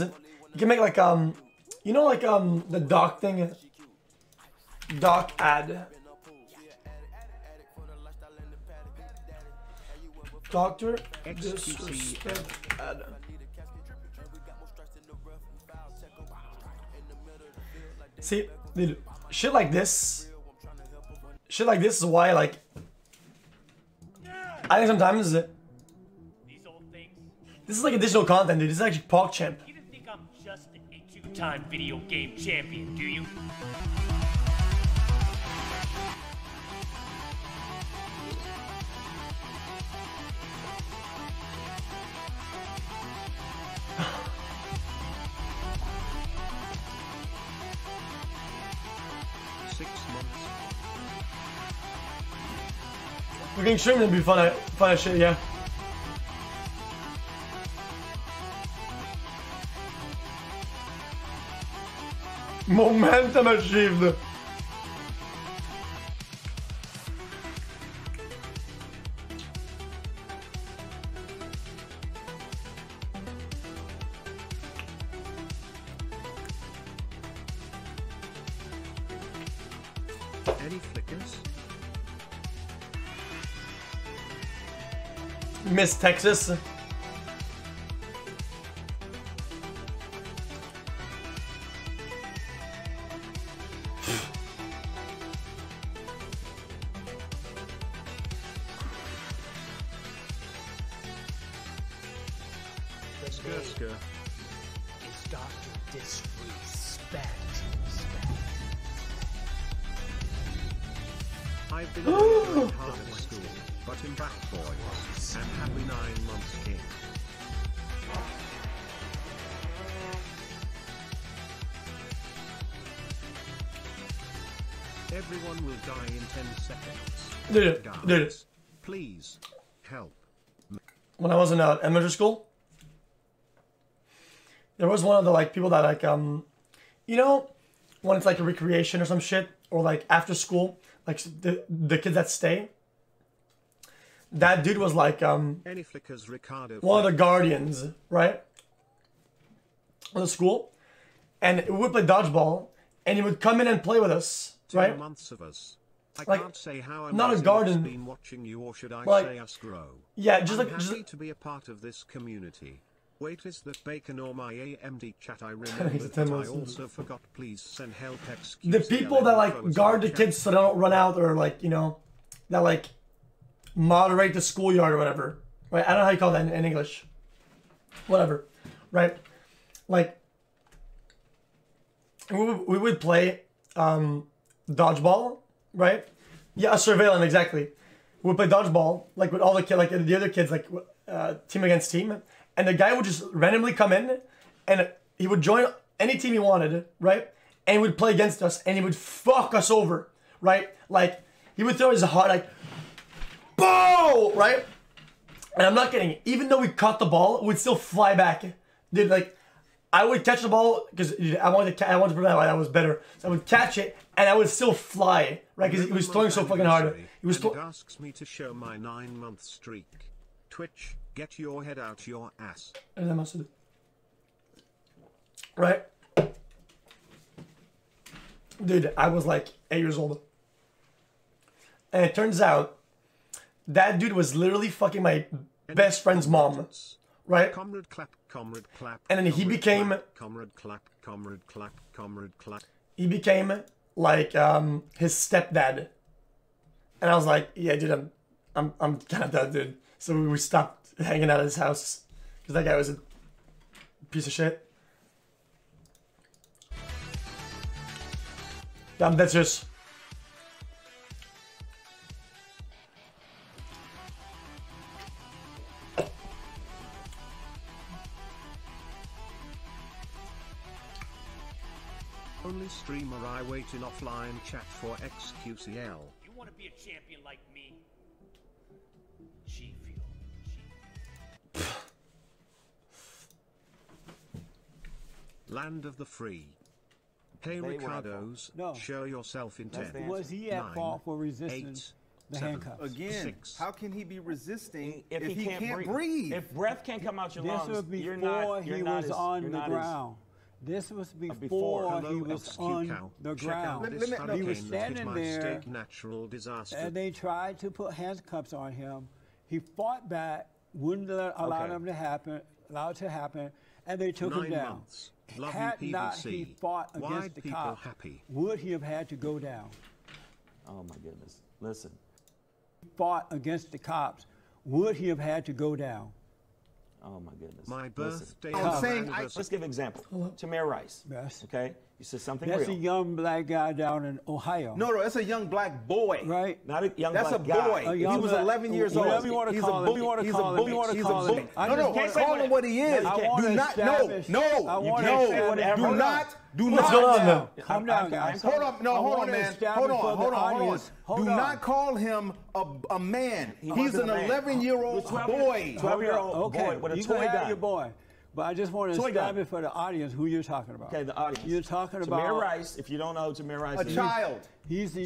is it? You can make like you know, like the doc thing, doc ad. Doctor disrespect ad. See, dude, shit like this is why, like, I think sometimes this is like additional content, dude. This is actually PogChamp. You didn't think I'm just a two-time video game champion, do you? We can stream and be fun as shit, yeah. Momentum achieved. Miss Texas. Dude, please help. When I was in elementary school, there was one of the people that you know, when it's like a recreation or some shit, or like after school, like the kids that stay. That dude was like one of the guardians, right, of the school, and we would play dodgeball, and he would come in and play with us, right? 2 months of us. I can't say how I'm not a garden. Been watching you, or should I say us grow? Yeah, just I'm happy to be a part of this community. Wait, is that bacon or my AMD chat? I remember that I also forgot. Please send help. Excuse the people that guard the kids so they don't run out, or you know, that moderate the schoolyard or whatever. Right? I don't know how you call that in English. Whatever, right? We would play dodgeball. Right? Yeah, surveillant, exactly. We'd play dodgeball, with all the kids, the other kids, team against team. And the guy would just randomly come in, and he would join any team he wanted, right? And he would play against us, and he would fuck us over, right? He would throw his heart, BOW! Right? And I'm not kidding. Even though we caught the ball, we'd still fly back. Dude, I would catch the ball because I wanted to prevent why that was better. So I would catch it and I would still fly, right? Because he was throwing so fucking hard. He was. It asks me to show my 9-month streak. Twitch, get your head out your ass. And I must have. Right, dude. I was 8 years old, and it turns out that dude was literally fucking my best friend's mom. Right? Comrade clap, comrade clap. And then he became comrade clap, comrade clap, comrade clap. He became his stepdad. And I was like, yeah, dude, I'm kind of done, dude. So we stopped hanging out at his house because that guy was a piece of shit. Damn, that's just. Only streamer I wait in offline chat for XQCL. You want to be a champion like me? G-Fuel. Land of the free. Hey Ricardos, show yourself in 10, 9, 8, the handcuffs. Again, how can he be resisting if he can't breathe? If breath can't come out your lungs, you're not on the ground. This was before he was on the ground. He was standing there, and they tried to put handcuffs on him. He fought back, wouldn't allow them to happen, allowed it to happen, and they took him down. Had not he fought against the cop, would he have had to go down? Oh, my goodness. Listen. Fought against the cops, would he have had to go down? Oh, my goodness. My birthday. Let's give an example. Tamir Rice. Yes. Okay? You said something real. That's a young black guy down in Ohio. No, no, that's a young black boy. Right. Not a young black guy. That's a boy. He was 11 years old. Whatever you want to call him. He's a bully. He's a bully. No, no, call him what he is. Do not, no, no, no, do not. Do not. Calm down, guys. Hold on. No, hold on, man. Hold on. Hold on. Hold on. Do not call him a man. He's an 11-year-old boy. 12-year-old boy with a toy gun. Your boy. But I just want to establish for the audience who you're talking about. Okay, the audience. You're talking about Tamir Rice. If you don't know who Tamir Rice is, a child. He was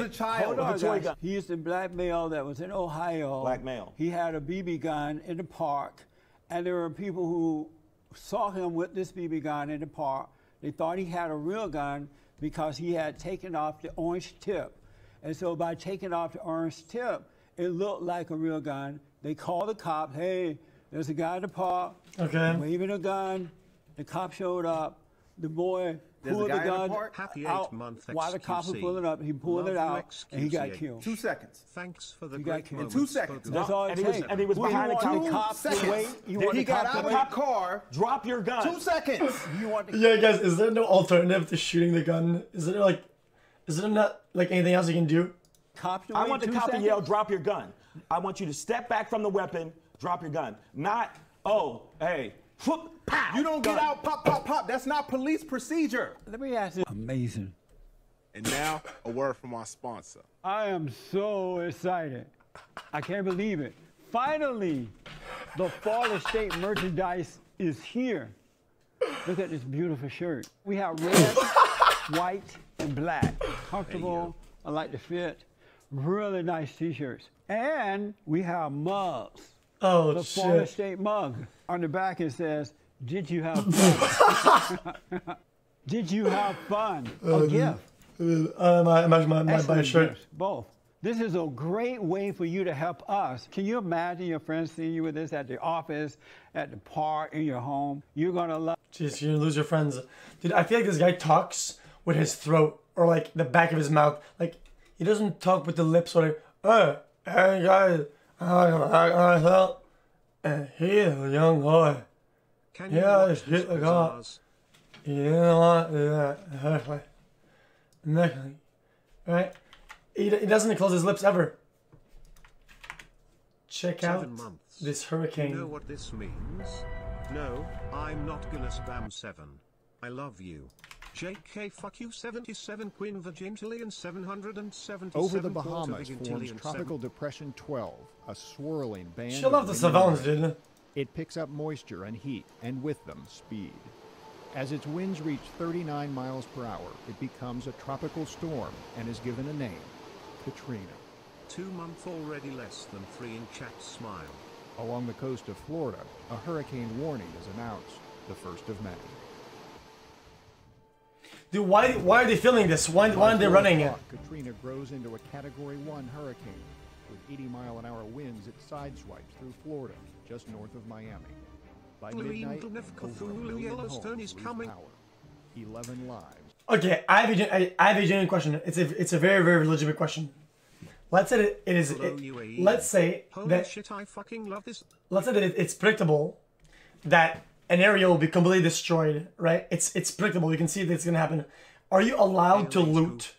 a child. He's the black male that was in Ohio. Black male. He had a BB gun in the park, and there were people who saw him with this BB gun in the park. They thought he had a real gun because he had taken off the orange tip, and so by taking off the orange tip, it looked like a real gun. They called the cops. Hey. There's a guy in the park, waving a gun. The cop showed up. The boy pulled the gun out while the cop was pulling up. He pulled it out, and he got killed. 2 seconds. Thanks for the great moment. 2 seconds. That's all it takes. And he was behind the cop. He got out of the car. Drop your gun. 2 seconds. Yeah, guys, is there no alternative to shooting the gun? Is there not like anything else you can do? I want the cop to yell, "Drop your gun." I want you to step back from the weapon. Drop your gun. Not, oh, hey, whoop, pow. You don't get out, pop, pop, pop. That's not police procedure. Let me ask you. Amazing. And now, a word from our sponsor. I am so excited. I can't believe it. Finally, the Fall Estate merchandise is here. Look at this beautiful shirt. We have red, white, and black. Comfortable. I like the fit. Really nice t-shirts. And we have mugs. Oh, the Fall Estate mug. On the back it says, "Did you have fun?" Did you have fun? A gift. I imagine my buy a shirt. Both. This is a great way for you to help us. Can you imagine your friends seeing you with this at the office, at the park, in your home? You're gonna love. Jeez, you're gonna lose your friends. Dude, I feel like this guy talks with his throat or like the back of his mouth. Like he doesn't talk with the lips or like, "Oh, hey guys. He's a young boy. Yeah, he's hit the car. You know what? Yeah, nothing. Right? He doesn't close his lips ever. Check out this hurricane. You know what this means? No, I'm not gonna spam 7. I love you. JK, fuck you, 77 Quinn Virgintilian 777. Over the Bahamas forms Tropical Depression 12, a swirling band. She'll love the savannas, dude. It picks up moisture and heat, and with them, speed. As its winds reach 39 miles per hour, it becomes a tropical storm and is given a name, Katrina. 2 months already, less than 3 in chat smile. Along the coast of Florida, a hurricane warning is announced, the first of May. Dude, why are they filming this? Why aren't they running it? Katrina grows into a Category 1 hurricane. With 80-mile-an-hour winds, it sideswipes through Florida, just north of Miami. By midnight, over a million homes lose power. 11 lives. Okay, I have a genuine question. It's a very, very legitimate question. Let's say that it is. Let's say that it's predictable that an area will be completely destroyed, right? It's predictable. You can see that it's gonna happen. Are you allowed to loot?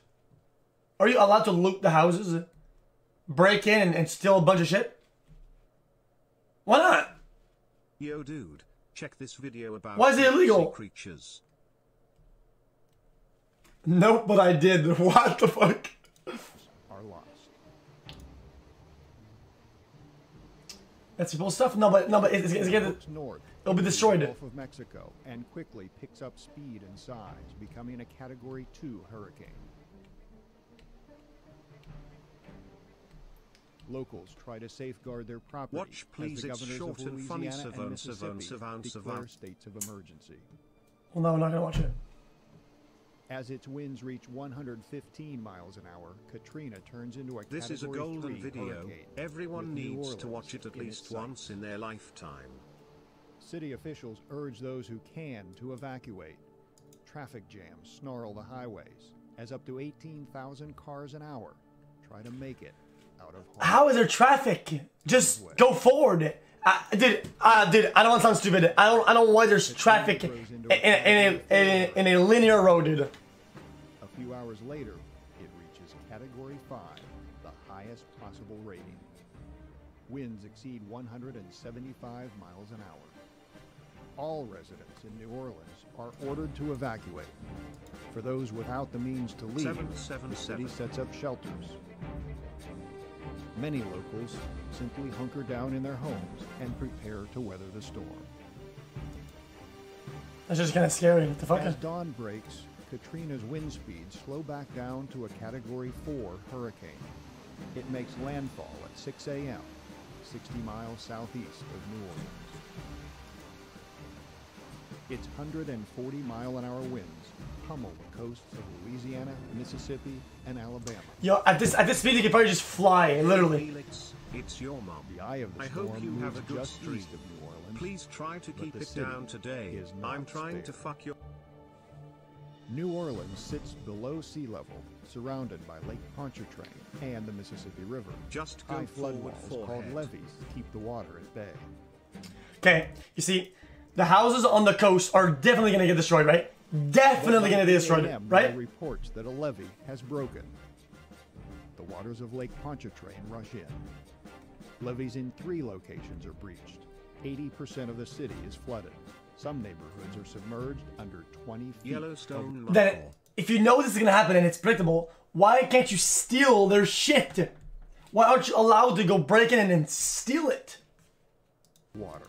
Are you allowed to loot the houses? Break in and steal a bunch of shit? Why not? Yo, dude, check this video about. Why is it illegal? Creatures. Nope, but I did. What the fuck? Are lost. That's people's stuff. No, but it's getting. It'll be destroyed. Gulf of Mexico, and quickly picks up speed and size, becoming a Category 2 hurricane. Locals try to safeguard their property. Watch, please. As the governors of Louisiana and Mississippi declare states of emergency. Well, no, we're not gonna watch it. As its winds reach 115 miles an hour, Katrina turns into a This is a golden video. Everyone needs to watch it at least once in their lifetime. City officials urge those who can to evacuate. Traffic jams snarl the highways as up to 18,000 cars an hour try to make it out of harm. How is there traffic? Just go forward. Dude, I don't want to sound stupid. I don't know why there's traffic in a linear road, dude. A few hours later, it reaches Category 5, the highest possible rating. Winds exceed 175 miles an hour. All residents in New Orleans are ordered to evacuate. For those without the means to leave, the city sets up shelters. Many locals simply hunker down in their homes and prepare to weather the storm. That's just kind of scary. What the fuck? As dawn breaks, Katrina's wind speeds slow back down to a Category 4 hurricane. It makes landfall at 6 a.m., 60 miles southeast of New Orleans. Its 140-mile-an-hour winds pummel the coasts of Louisiana, Mississippi, and Alabama. Yo, at this speed, you can probably just fly, literally. Felix, it's your mom. The eye of the storm hope you have a good streak of New Orleans. Please try to keep it down today. I'm trying to fuck your. New Orleans sits below sea level, surrounded by Lake Pontchartrain and the Mississippi River. Just go forward. Called levees keep the water at bay. Okay, you see, the houses on the coast are definitely going to get destroyed, right? Definitely going to be destroyed, right? Reports that a levee has broken. The waters of Lake Pontchartrain rush in. Levees in 3 locations are breached. 80% of the city is flooded. Some neighborhoods are submerged under 20 feet. Yellowstone. Then, if you know this is going to happen and it's predictable, why can't you steal their shit? Why aren't you allowed to go break in and steal it? Water.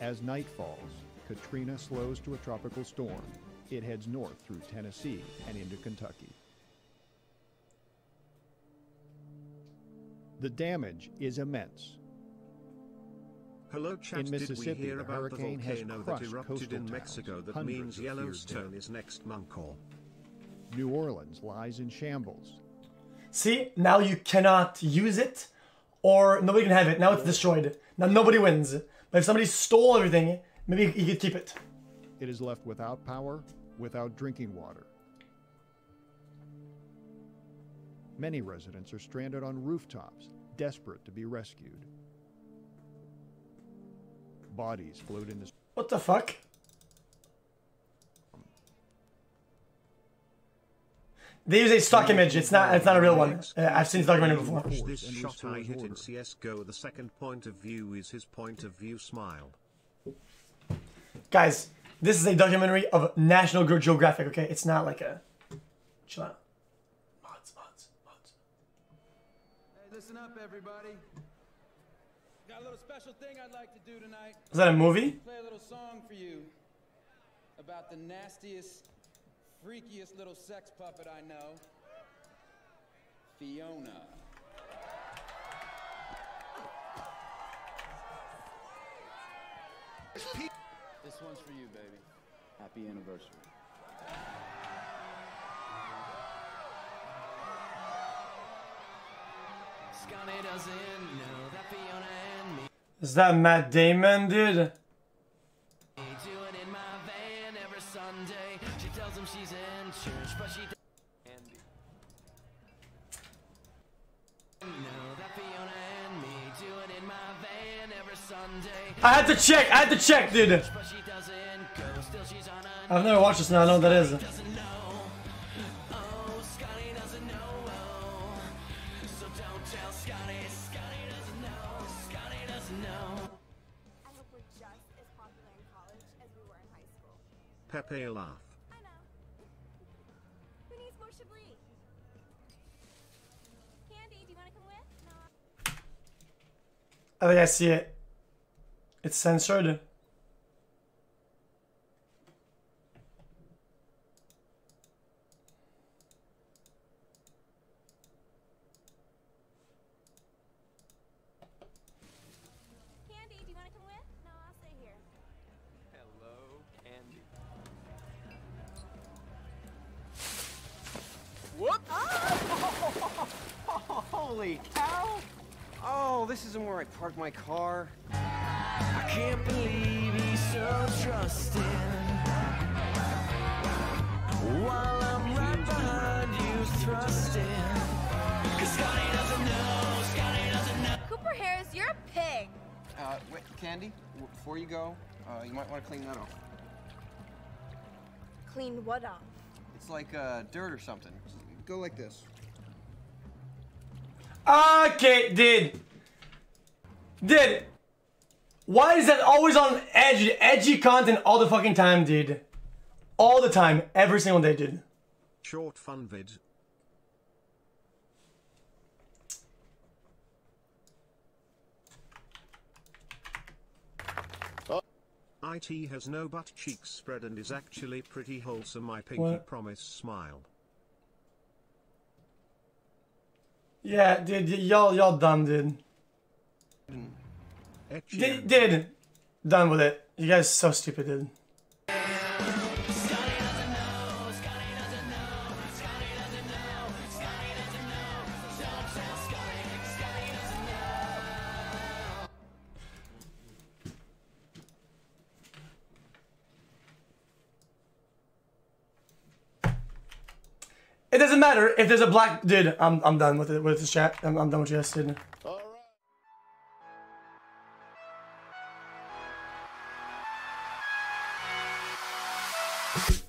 As night falls, Katrina slows to a tropical storm. It heads north through Tennessee and into Kentucky. The damage is immense. Hello, chat. In Mississippi, did we hear about the volcano that erupted in Mexico? That means Yellowstone is next month. Or New Orleans lies in shambles. See, now you cannot use it, or nobody can have it. Now it's destroyed. Now nobody wins. But if somebody stole everything, maybe you could keep it. It is left without power, without drinking water. Many residents are stranded on rooftops, desperate to be rescued. Bodies float in the... What the fuck? They use a stock image. It's not a real one. I've seen this documentary before. This shot I hit in CSGO. The second point of view is his point of view. Smile. Guys, this is a documentary of National Geographic, okay? It's not like a... Chill out. Mods. Hey, listen up, everybody. Got a little special thing I'd like to do tonight. Is that a movie? Play a little song for you about the nastiest, freakiest little sex puppet I know. Fiona. This one's for you, baby. Happy anniversary. Scotty doesn't know that Fiona and me. Is that Matt Damon, dude? Do it in my van every Sunday. She tells him she's in church, but she doesn't know that Fiona and me do it in my van every Sunday. I had to check, dude. I've never watched this, now I know what that is. Pepe laugh. I know. Who needs more Chablis? Candy, do you want to come with? No. I think I see it. It's censored. Holy cow! Oh, this isn't where I park my car. I can't believe he's so trusting. While I'm right behind you thrusting. Cause Scotty doesn't know, Scotty doesn't know. Cooper Harris, you're a pig. Wait, Candy, before you go, you might want to clean that off. Clean what off? It's like dirt or something. Go like this. Okay, dude. Why is that always on edgy content all the fucking time, dude? All the time, every single day, dude. Short fun vid. It has no butt cheeks spread and is actually pretty wholesome. My pinky promise smile. Yeah, dude, y'all done, dude. Dude, done with it. You guys are so stupid, dude. It doesn't matter if there's a black dude. I'm done with it with this chat. I'm done with you guys, dude. All right.